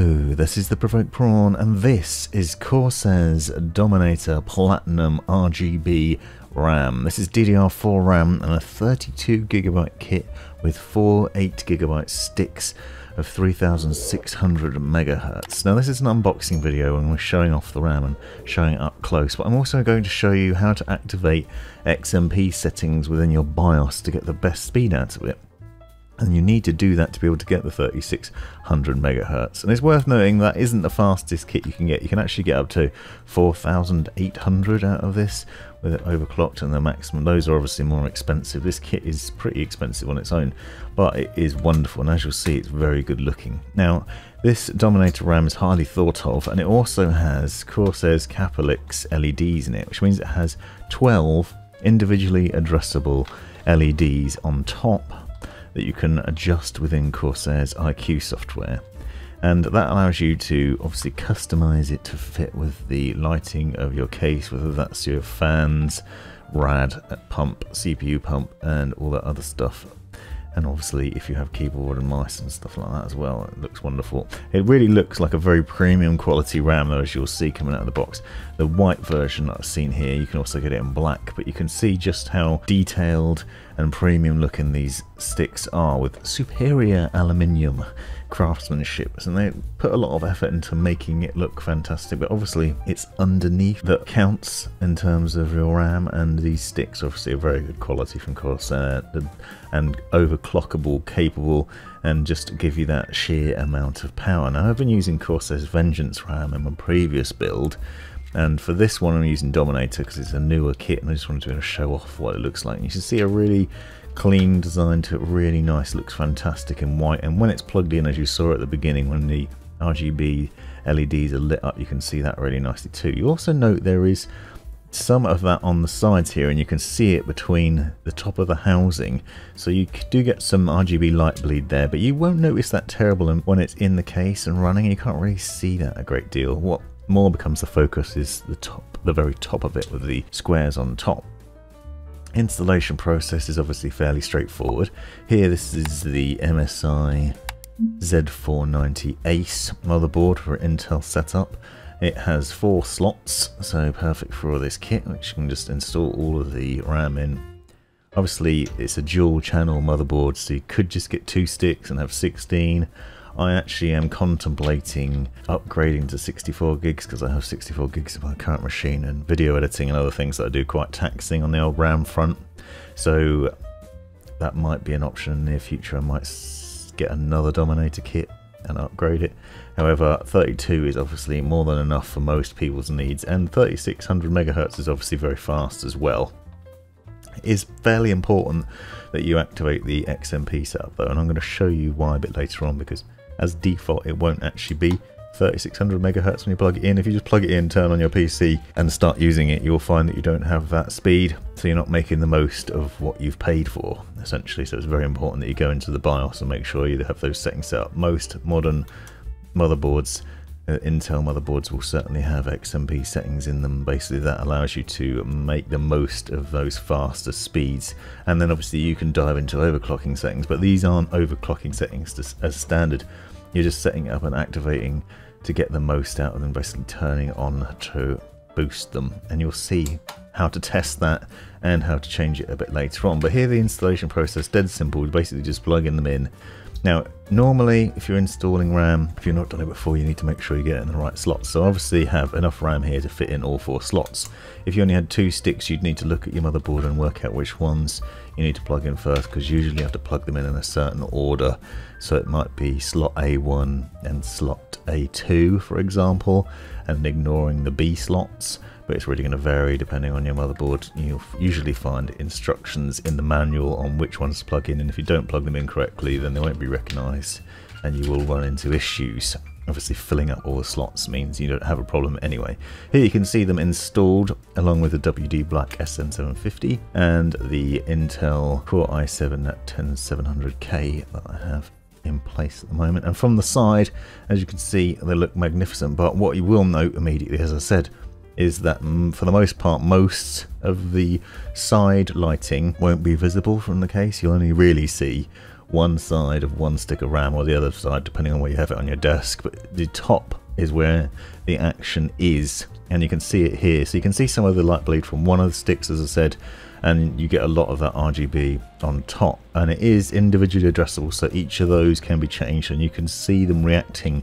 Hello, this is The Provoked Prawn, and this is Corsair's Dominator Platinum RGB RAM. This is DDR4 RAM and a 32GB kit with four 8GB sticks of 3600 MHz. Now this is an unboxing video and we're showing off the RAM and showing it up close, but I'm also going to show you how to activate XMP settings within your BIOS to get the best speed out of it. And you need to do that to be able to get the 3600 MHz. And it's worth noting that isn't the fastest kit you can get. You can actually get up to 4800 out of this with it overclocked, and the maximum, those are obviously more expensive. This kit is pretty expensive on its own, but it is wonderful, and as you'll see, it's very good looking. Now, this Dominator RAM is hardly thought of, and it also has Corsair's Capelix LEDs in it, which means it has 12 individually addressable LEDs on top that you can adjust within Corsair's IQ software, and that allows you to obviously customize it to fit with the lighting of your case, whether that's your fans, rad pump, CPU pump, and all that other stuff. And obviously if you have keyboard and mice and stuff like that as well, it looks wonderful. It really looks like a very premium quality RAM though, as you'll see coming out of the box. The white version that I've seen here, you can also get it in black, but you can see just how detailed and premium looking these sticks are, with superior aluminium craftsmanship, and they put a lot of effort into making it look fantastic. But obviously it's underneath that counts in terms of your RAM, and these sticks obviously are very good quality from Corsair and overclockable, capable, and just give you that sheer amount of power. Now I've been using Corsair's Vengeance RAM in my previous build, and for this one I'm using Dominator because it's a newer kit and I just wanted to be able to show off what it looks like. And you can see a really clean design to it, really nice, looks fantastic in white. And when it's plugged in, as you saw at the beginning, when the RGB LEDs are lit up, you can see that really nicely too. You also note there is some of that on the sides here, and you can see it between the top of the housing, so you do get some RGB light bleed there, but you won't notice that terrible when it's in the case and running. You can't really see that a great deal. What more becomes the focus is the top, the very top of it, with the squares on top. Installation process is obviously fairly straightforward. Here, this is the MSI Z490 ACE motherboard for Intel setup. It has four slots, so perfect for all this kit, which you can just install all of the RAM in. Obviously, it's a dual channel motherboard, so you could just get two sticks and have 16. I actually am contemplating upgrading to 64 gigs because I have 64 gigs of my current machine, and video editing and other things that I do quite taxing on the old RAM front. So that might be an option in the near future. I might get another Dominator kit and upgrade it. However, 32 is obviously more than enough for most people's needs, and 3600 MHz is obviously very fast as well. It is fairly important that you activate the XMP setup though, and I'm going to show you why a bit later on, because as default it won't actually be 3600 MHz when you plug it in. If you just plug it in, turn on your PC and start using it, you'll find that you don't have that speed, so you're not making the most of what you've paid for essentially. So it's very important that you go into the BIOS and make sure you have those settings set up. Most modern motherboards, Intel motherboards, will certainly have XMP settings in them. Basically that allows you to make the most of those faster speeds, and then obviously you can dive into overclocking settings, but these aren't overclocking settings as standard. You're just setting it up and activating to get the most out of them, basically turning on to boost them, and you'll see how to test that and how to change it a bit later on. But here the installation process, dead simple, basically just plugging them in. Now normally if you're installing RAM, if you've not done it before, you need to make sure you get it in the right slots. So obviously have enough RAM here to fit in all four slots. If you only had two sticks, you'd need to look at your motherboard and work out which ones you need to plug in first, because usually you have to plug them in a certain order. So it might be slot A1 and slot A2 for example, and ignoring the B slots. But it's really going to vary depending on your motherboard. You'll usually find instructions in the manual on which ones to plug in, and if you don't plug them in correctly then they won't be recognised and you will run into issues. Obviously filling up all the slots means you don't have a problem anyway. Here you can see them installed along with the WD Black SN750 and the Intel Core i7-10700K that I have in place at the moment. And from the side, as you can see, they look magnificent, but what you will note immediately, as I said, is that for the most part most of the side lighting won't be visible from the case. You'll only really see one side of one stick of RAM or the other side, depending on where you have it on your desk, but the top is where the action is, and you can see it here. So you can see some of the light bleed from one of the sticks, as I said, and you get a lot of that RGB on top, and it is individually addressable, so each of those can be changed and you can see them reacting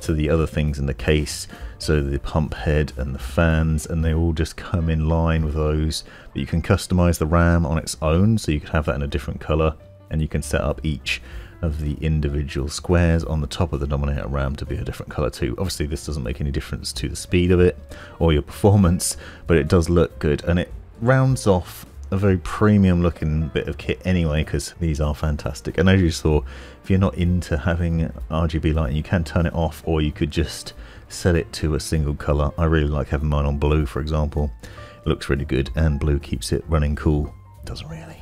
to the other things in the case. So the pump head and the fans, and they all just come in line with those. But you can customize the RAM on its own, so you could have that in a different color, and you can set up each of the individual squares on the top of the Dominator RAM to be a different color too. Obviously this doesn't make any difference to the speed of it or your performance, but it does look good, and it rounds off a very premium looking bit of kit anyway, because these are fantastic. And as you saw, if you're not into having RGB lighting, you can turn it off, or you could just set it to a single color. I really like having mine on blue, for example. It looks really good, and blue keeps it running cool. It doesn't really.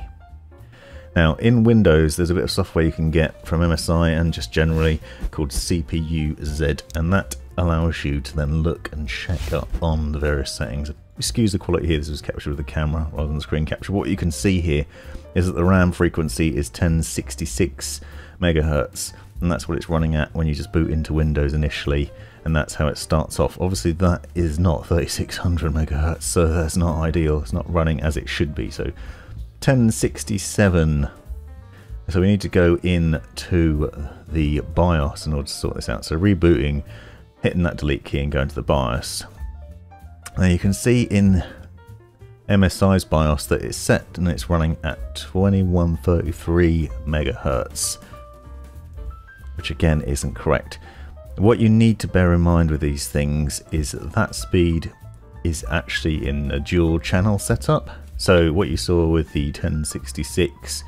Now in Windows, there's a bit of software you can get from MSI and just generally called CPU-Z, and that allows you to then look and check up on the various settings. Excuse the quality here, this was captured with the camera rather than the screen capture. What you can see here is that the RAM frequency is 1066 megahertz, and that's what it's running at when you just boot into Windows initially, and that's how it starts off. Obviously that is not 3600 megahertz, so that's not ideal. It's not running as it should be. So 1067. So we need to go in to the BIOS in order to sort this out. So rebooting, hitting that delete key and going to the BIOS. Now you can see in MSI's BIOS that it's set and it's running at 2133 megahertz, which again isn't correct. What you need to bear in mind with these things is that speed is actually in a dual channel setup. So what you saw with the 1066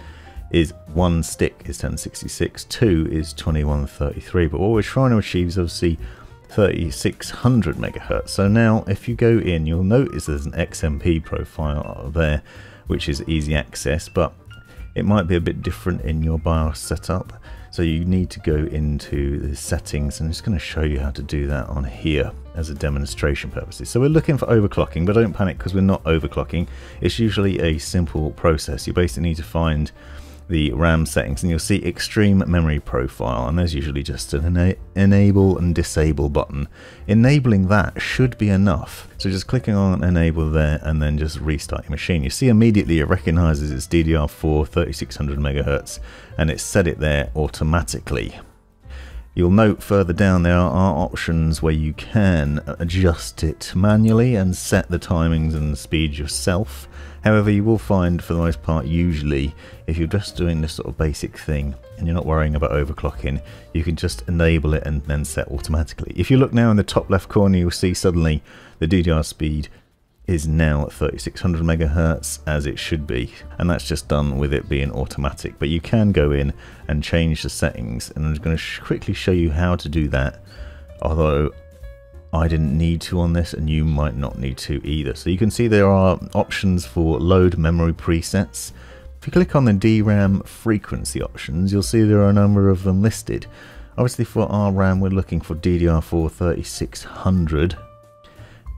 is one stick is 1066, two is 2133, but what we're trying to achieve is obviously 3600 megahertz. So now if you go in, you'll notice there's an XMP profile there, which is easy access, but it might be a bit different in your BIOS setup. So you need to go into the settings, and I'm just going to show you how to do that on here as a demonstration purposes. So we're looking for overclocking, but don't panic, because we're not overclocking. It's usually a simple process. You basically need to find the RAM settings, and you'll see extreme memory profile, and there's usually just an enable and disable button. Enabling that should be enough, so just clicking on enable there and then just restart your machine. You see immediately it recognizes it's DDR4 3600 megahertz and it's set it there automatically. You'll note further down there are options where you can adjust it manually and set the timings and the speed yourself. However, you will find for the most part, usually, if you're just doing this sort of basic thing and you're not worrying about overclocking, you can just enable it and then set automatically. If you look now in the top left corner, you'll see suddenly the DDR speed is now at 3600 megahertz as it should be, and that's just done with it being automatic. But you can go in and change the settings, and I'm going to quickly show you how to do that, although I didn't need to on this and you might not need to either. So you can see there are options for load memory presets. If you click on the DRAM frequency options, you'll see there are a number of them listed. Obviously for our RAM we're looking for DDR4 3600,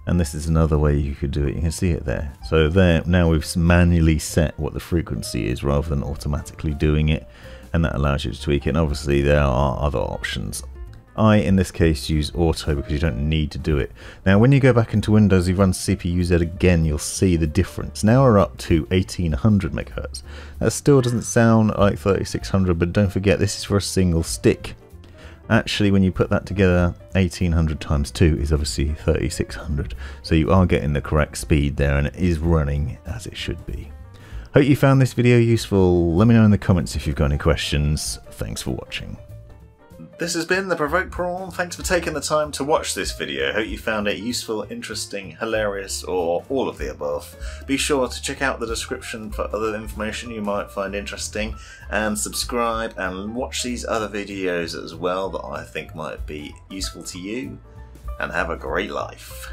and this is another way you could do it. You can see it there. So there, now we've manually set what the frequency is rather than automatically doing it, and that allows you to tweak it. And obviously there are other options. I, in this case, use auto because you don't need to do it. Now when you go back into Windows, you run CPU-Z again, you'll see the difference. Now we're up to 1800 megahertz. That still doesn't sound like 3600, but don't forget this is for a single stick. Actually, when you put that together, 1800 times 2 is obviously 3600. So you are getting the correct speed there, and it is running as it should be. Hope you found this video useful. Let me know in the comments if you've got any questions. Thanks for watching. This has been The Provoked Prawn. Thanks for taking the time to watch this video. Hope you found it useful, interesting, hilarious, or all of the above. Be sure to check out the description for other information you might find interesting, and subscribe and watch these other videos as well that I think might be useful to you, and have a great life.